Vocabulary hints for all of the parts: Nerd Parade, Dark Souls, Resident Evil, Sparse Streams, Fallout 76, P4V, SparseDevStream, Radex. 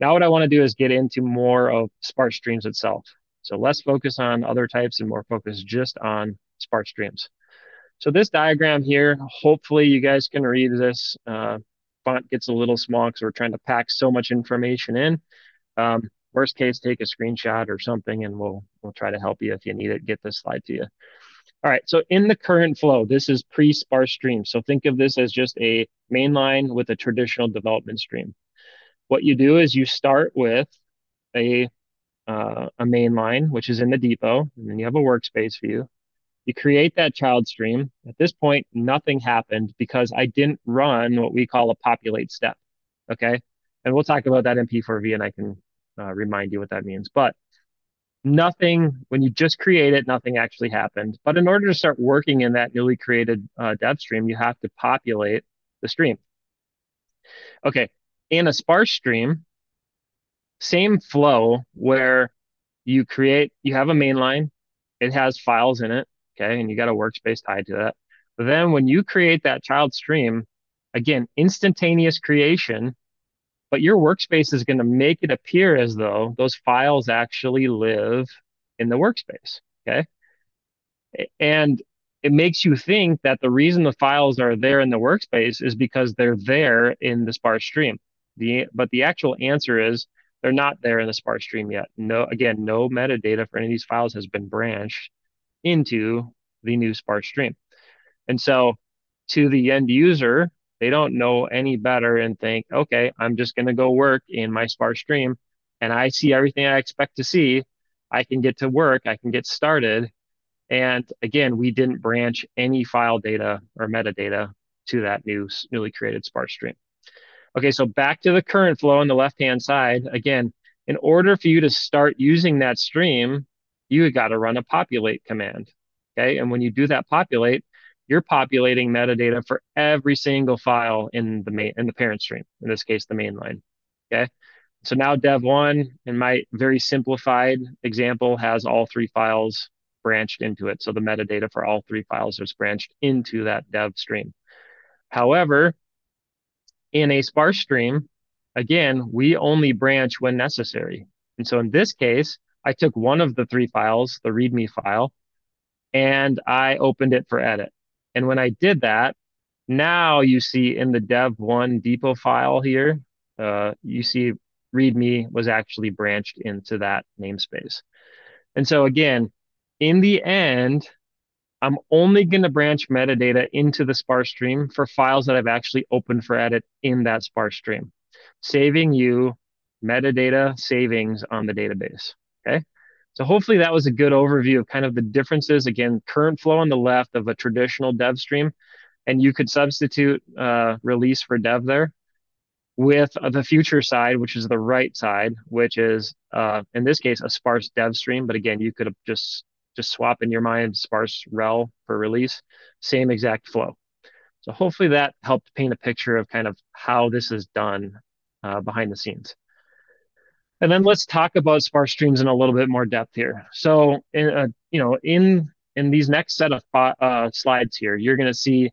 Now what I want to do is get into more of Sparse Streams itself. So less focus on other types and more focus just on Sparse Streams. So this diagram here, hopefully you guys can read this. Font gets a little small because we're trying to pack so much information in. Worst case, take a screenshot or something and we'll try to help you if you need it, get this slide to you. All right, so in the current flow, this is pre-Sparse Stream. So think of this as just a main line with a traditional development stream. What you do is you start with a main line, which is in the depot, and then you have a workspace view. You create that child stream. At this point, nothing happened because I didn't run what we call a populate step, okay? And we'll talk about that in P4V, and I can remind you what that means. But nothing, when you just create it, nothing actually happened. But in order to start working in that newly created dev stream, you have to populate the stream. Okay, in a sparse stream, same flow where you create, you have a main line, it has files in it, okay, and you got a workspace tied to that. But then when you create that child stream, again, instantaneous creation, but your workspace is going to make it appear as though those files actually live in the workspace, okay? And it makes you think that the reason the files are there in the workspace is because they're there in the sparse stream. But the actual answer is they're not there in the sparse stream yet. No, again, no metadata for any of these files has been branched into the new sparse stream. And so to the end user, they don't know any better and think, okay, I'm just going to go work in my sparse stream and I see everything I expect to see. I can get to work. I can get started. And again, we didn't branch any file data or metadata to that newly created sparse stream. Okay, so back to the current flow on the left-hand side. Again, in order for you to start using that stream, you got to run a populate command, okay? And when you do that populate, you're populating metadata for every single file in the parent stream, in this case, the main line, okay? So now dev1, in my very simplified example, has all three files branched into it. So the metadata for all three files is branched into that dev stream. However, in a sparse stream, again, we only branch when necessary. And so in this case, I took one of the three files, the README file, and I opened it for edit. And when I did that, now you see in the dev1 depot file here, you see README was actually branched into that namespace. And so again, in the end, I'm only going to branch metadata into the sparse stream for files that I've actually opened for edit in that sparse stream, saving you metadata savings on the database, okay? So hopefully that was a good overview of kind of the differences. Again, current flow on the left of a traditional dev stream, and you could substitute release for dev there with the future side, which is the right side, which is, in this case, a sparse dev stream. But again, you could have just swap in your mind sparse rel for release, same exact flow. So hopefully that helped paint a picture of kind of how this is done behind the scenes. And then let's talk about sparse streams in a little bit more depth here. So in these next set of slides here, you're going to see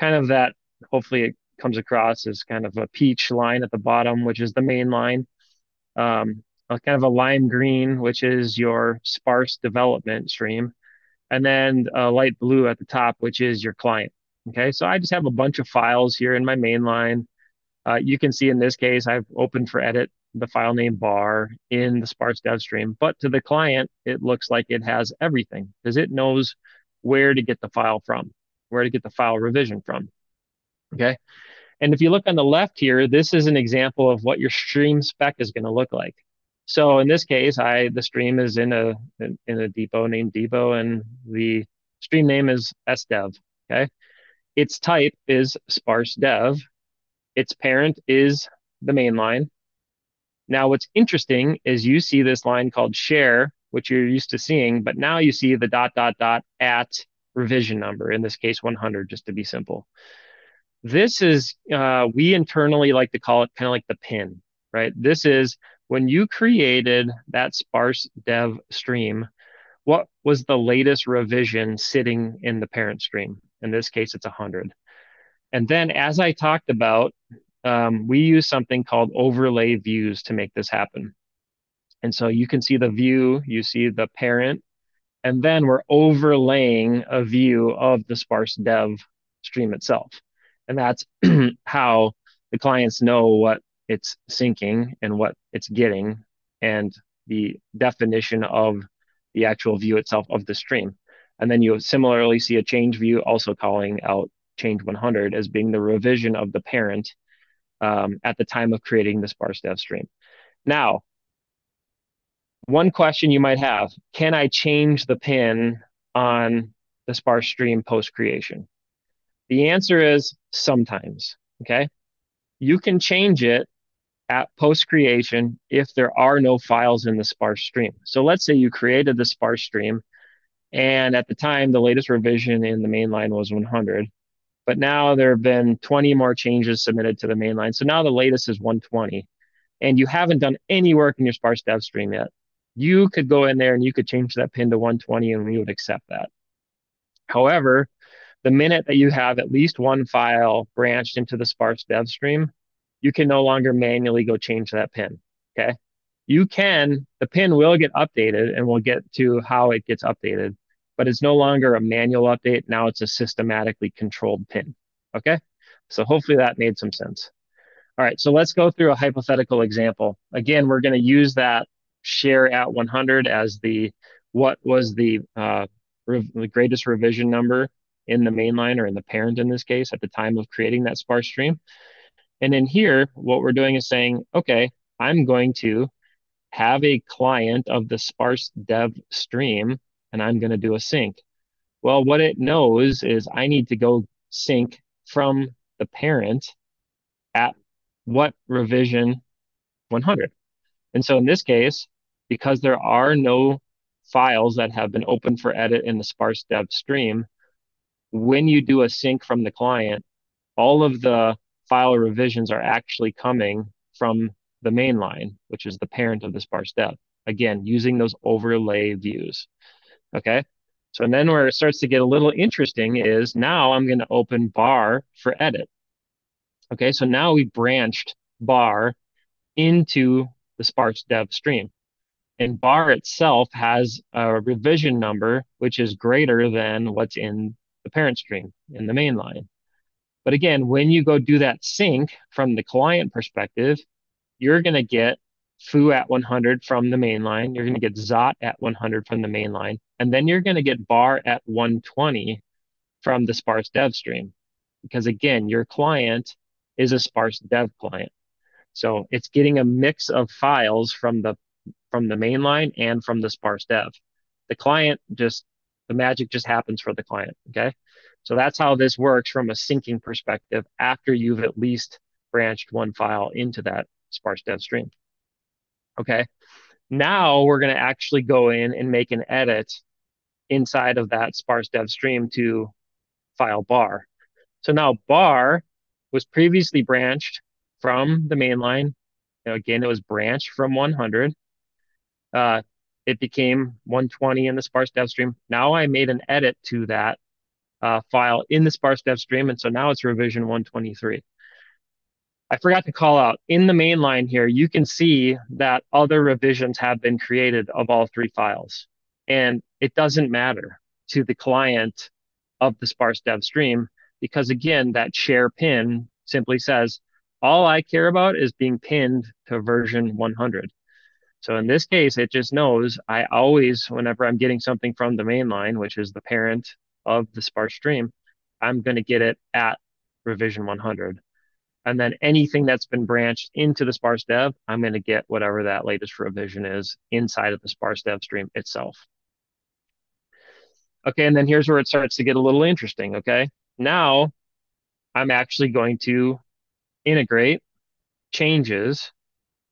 kind of that, hopefully it comes across as kind of a peach line at the bottom, which is the main line. Kind of a lime green, which is your sparse development stream, and then a light blue at the top, which is your client. Okay, so I just have a bunch of files here in my main line. You can see in this case, I've opened for edit the file name bar in the sparse dev stream, but to the client, it looks like it has everything because it knows where to get the file from, where to get the file revision from. Okay, and if you look on the left here, this is an example of what your stream spec is going to look like. So in this case, the stream is in a depot named depot, and the stream name is sdev, okay? Its type is sparse dev. Its parent is the main line. Now what's interesting is you see this line called share, which you're used to seeing, but now you see the ... at revision number, in this case 100, just to be simple. This is, we internally like to call it kind of like the pin, right? This is, when you created that sparse dev stream, what was the latest revision sitting in the parent stream? In this case, it's 100. And then as I talked about we use something called overlay views to make this happen. And so you can see the view, you see the parent, and then we're overlaying a view of the sparse dev stream itself. And that's how the clients know what it's syncing and what it's getting and the definition of the actual view itself of the stream. And then you similarly see a change view also calling out change 100 as being the revision of the parent at the time of creating the sparse dev stream. Now, one question you might have, can I change the pin on the sparse stream post-creation? The answer is sometimes, okay? You can change it at post-creation if there are no files in the sparse stream. So let's say you created the sparse stream, and at the time, the latest revision in the mainline was 100. But now there have been 20 more changes submitted to the mainline. So now the latest is 120. And you haven't done any work in your sparse dev stream yet. You could go in there and you could change that pin to 120 and we would accept that. However, the minute that you have at least one file branched into the sparse dev stream, you can no longer manually go change that pin, okay? You can, the pin will get updated and we'll get to how it gets updated, but it's no longer a manual update. Now it's a systematically controlled pin, okay? So hopefully that made some sense. All right, so let's go through a hypothetical example. Again, we're gonna use that share at 100 as the, what was the greatest revision number in the mainline or in the parent in this case at the time of creating that sparse stream. And in here, what we're doing is saying, okay, I'm going to have a client of the sparse dev stream, and I'm going to do a sync. Well, what it knows is I need to go sync from the parent at what revision 100. And so in this case, because there are no files that have been open for edit in the sparse dev stream, when you do a sync from the client, all of the file revisions are actually coming from the main line, which is the parent of the sparse dev. Again, using those overlay views, okay? So and then where it starts to get a little interesting is now I'm going to open bar for edit. Okay, so now we branched bar into the sparse dev stream. And bar itself has a revision number, which is greater than what's in the parent stream in the main line. But again, when you go do that sync from the client perspective, you're going to get foo at 100 from the main line. You're going to get zot at 100 from the main line. And then you're going to get bar at 120 from the sparse dev stream. Because again, your client is a sparse dev client. So it's getting a mix of files from the main line and from the sparse dev. The client just, the magic just happens for the client, okay? So that's how this works from a syncing perspective after you've at least branched one file into that sparse dev stream. Okay, now we're going to actually go in and make an edit inside of that sparse dev stream to file bar. So now bar was previously branched from the mainline. Now again, it was branched from 100. It became 120 in the sparse dev stream. Now I made an edit to that file in the sparse dev stream, and so now it's revision 123. I forgot to call out, in the main line here, you can see that other revisions have been created of all three files. And it doesn't matter to the client of the sparse dev stream, because again, that share pin simply says, all I care about is being pinned to version 100. So in this case, it just knows I always, whenever I'm getting something from the main line, which is the parent of the sparse stream, I'm going to get it at revision 100. And then anything that's been branched into the sparse dev, I'm going to get whatever that latest revision is inside of the sparse dev stream itself. Okay, and then here's where it starts to get a little interesting, okay? Now, I'm actually going to integrate changes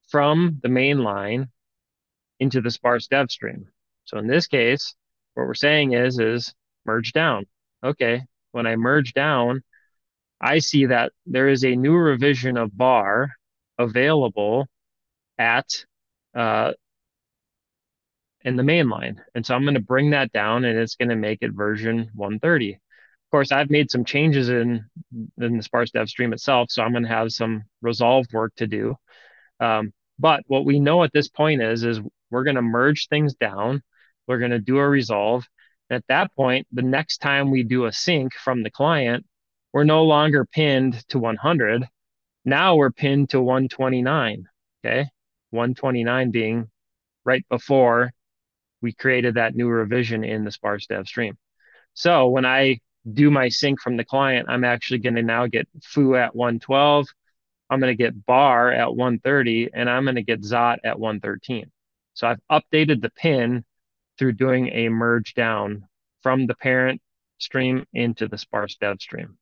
from the main line into the sparse dev stream. So in this case, what we're saying is merge down. Okay, when I merge down, I see that there is a new revision of bar available at in the main line. And so I'm going to bring that down and it's going to make it version 130. Of course, I've made some changes in the Sparse Dev Stream itself, so I'm going to have some resolve work to do. But what we know at this point is we're going to merge things down. We're going to do a resolve. At that point, the next time we do a sync from the client, we're no longer pinned to 100. Now we're pinned to 129, okay? 129 being right before we created that new revision in the Sparse Dev Stream. So when I do my sync from the client, I'm actually going to now get foo at 112. I'm going to get bar at 130, and I'm going to get zot at 113. So I've updated the pin through doing a merge down from the parent stream into the Sparse Dev Stream.